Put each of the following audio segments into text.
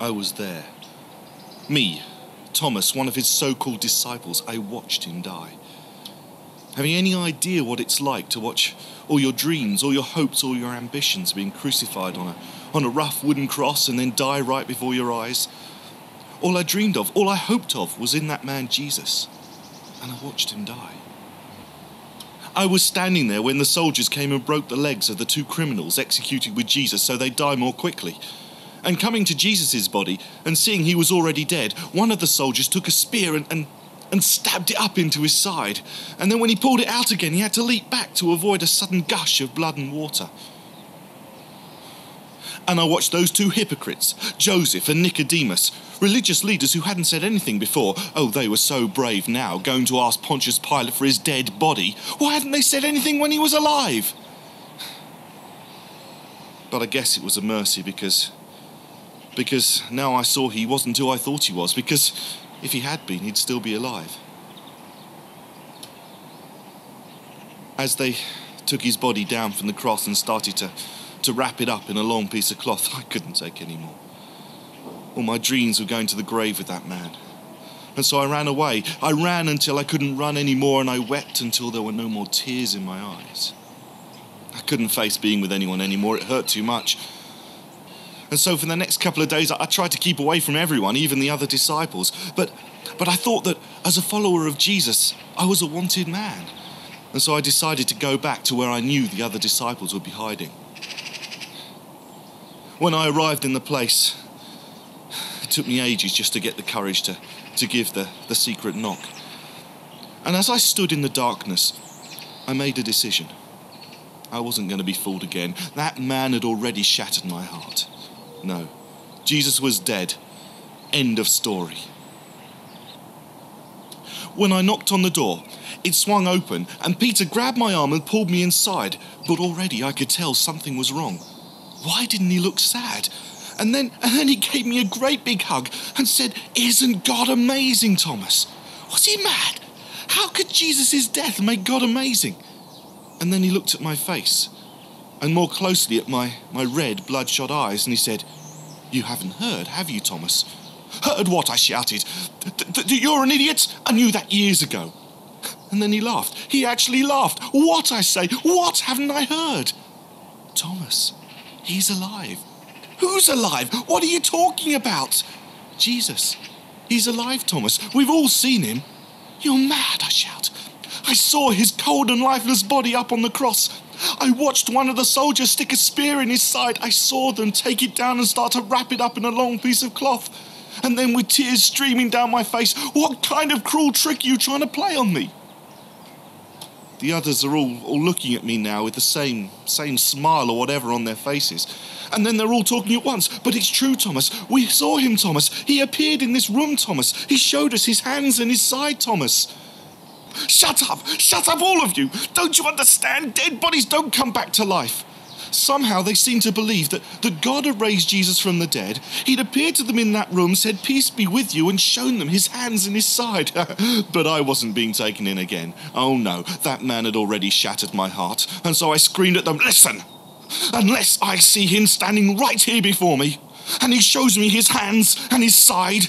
I was there. Me, Thomas, one of his so-called disciples, I watched him die. Having any idea what it's like to watch all your dreams, all your hopes, all your ambitions being crucified on a rough wooden cross and then die right before your eyes? All I dreamed of, all I hoped of, was in that man Jesus, and I watched him die. I was standing there when the soldiers came and broke the legs of the two criminals executed with Jesus so they'd die more quickly. And coming to Jesus' body and seeing he was already dead, one of the soldiers took a spear and stabbed it up into his side. And then when he pulled it out again, he had to leap back to avoid a sudden gush of blood and water. And I watched those two hypocrites, Joseph and Nicodemus, religious leaders who hadn't said anything before. Oh, they were so brave now, going to ask Pontius Pilate for his dead body. Why hadn't they said anything when he was alive? But I guess it was a mercy because now I saw he wasn't who I thought he was, because if he had been, he'd still be alive. As they took his body down from the cross and started to wrap it up in a long piece of cloth, I couldn't take any more. All my dreams were going to the grave with that man. And so I ran away. I ran until I couldn't run anymore, and I wept until there were no more tears in my eyes. I couldn't face being with anyone anymore. It hurt too much. And so for the next couple of days, I tried to keep away from everyone, even the other disciples. But I thought that as a follower of Jesus, I was a wanted man. And so I decided to go back to where I knew the other disciples would be hiding. When I arrived in the place, it took me ages just to get the courage to give the secret knock. And as I stood in the darkness, I made a decision. I wasn't going to be fooled again. That man had already shattered my heart. No, Jesus was dead. End of story. When I knocked on the door, it swung open, and Peter grabbed my arm and pulled me inside, but already I could tell something was wrong. Why didn't he look sad? And then he gave me a great big hug and said, "Isn't God amazing, Thomas? Was he mad? How could Jesus' death make God amazing?" And then he looked at my face, and more closely at my red, bloodshot eyes, and he said, "You haven't heard, have you, Thomas?" "Heard what?" I shouted. "You're an idiot? I knew that years ago." And then he laughed. He actually laughed. "What, I say? What haven't I heard?" "Thomas, he's alive." "Who's alive? What are you talking about?" "Jesus. He's alive, Thomas. We've all seen him." "You're mad," I shout. "I saw his cold and lifeless body up on the cross. I watched one of the soldiers stick a spear in his side. I saw them take it down and start to wrap it up in a long piece of cloth. And then with tears streaming down my face, what kind of cruel trick are you trying to play on me?" The others are all looking at me now with the same smile or whatever on their faces. And then they're all talking at once. "But it's true, Thomas. We saw him, Thomas. He appeared in this room, Thomas. He showed us his hands and his side, Thomas." Shut up, all of you! Don't you understand? Dead bodies don't come back to life. Somehow they seem to believe that God had raised Jesus from the dead. He'd appeared to them in that room, said, "Peace be with you," and shown them his hands and his side. But I wasn't being taken in again. Oh no, that man had already shattered my heart. And so I screamed at them, "Listen! Unless I see him standing right here before me, and he shows me his hands and his side,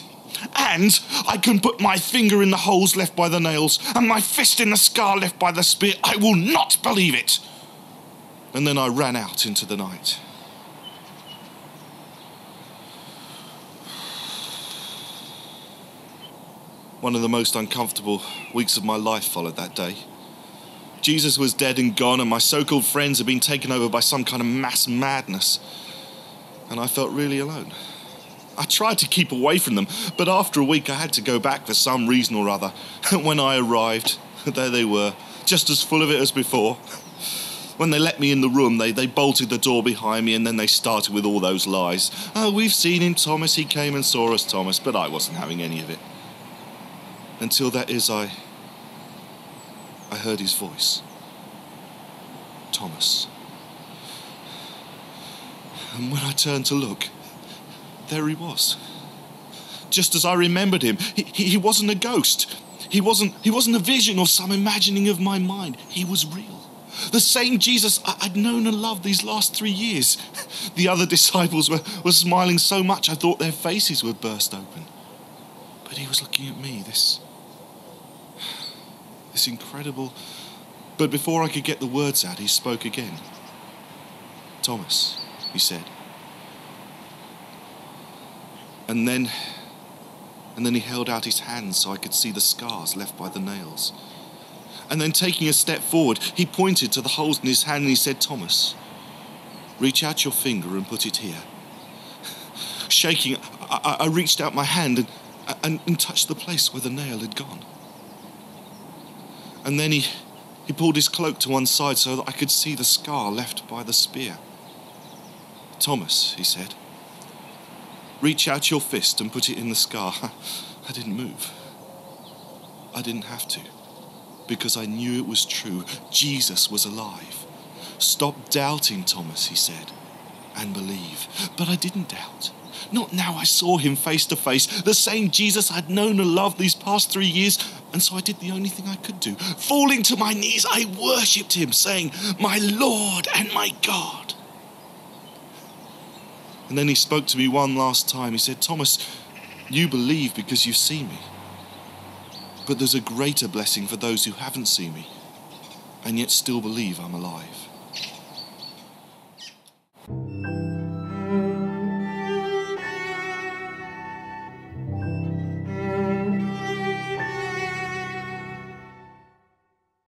and I can put my finger in the holes left by the nails and my fist in the scar left by the spear, I will not believe it." And then I ran out into the night. One of the most uncomfortable weeks of my life followed that day. Jesus was dead and gone, and my so-called friends had been taken over by some kind of mass madness. And I felt really alone. I tried to keep away from them, but after a week I had to go back for some reason or other. And when I arrived, there they were, just as full of it as before. When they let me in the room, they bolted the door behind me, and then they started with all those lies. "Oh, we've seen him, Thomas. He came and saw us, Thomas." But I wasn't having any of it. Until that is, I heard his voice. "Thomas." And when I turned to look, there he was. Just as I remembered him. He wasn't a ghost. He wasn't a vision or some imagining of my mind. He was real. The same Jesus I'd known and loved these last 3 years. The other disciples were smiling so much I thought their faces would burst open. But he was looking at me, this incredible... But before I could get the words out, he spoke again. "Thomas," he said. And then he held out his hands so I could see the scars left by the nails. And then taking a step forward, he pointed to the holes in his hand and he said, "Thomas, reach out your finger and put it here." Shaking, I reached out my hand and touched the place where the nail had gone. And then he pulled his cloak to one side so that I could see the scar left by the spear. "Thomas," he said, "reach out your fist and put it in the scar." I didn't move. I didn't have to, because I knew it was true. Jesus was alive. "Stop doubting, Thomas," he said, "and believe." But I didn't doubt. Not now I saw him face to face, the same Jesus I'd known and loved these past 3 years, and so I did the only thing I could do. Falling to my knees, I worshipped him, saying, "My Lord and my God." And then he spoke to me one last time. He said, "Thomas, you believe because you see me. But there's a greater blessing for those who haven't seen me and yet still believe I'm alive."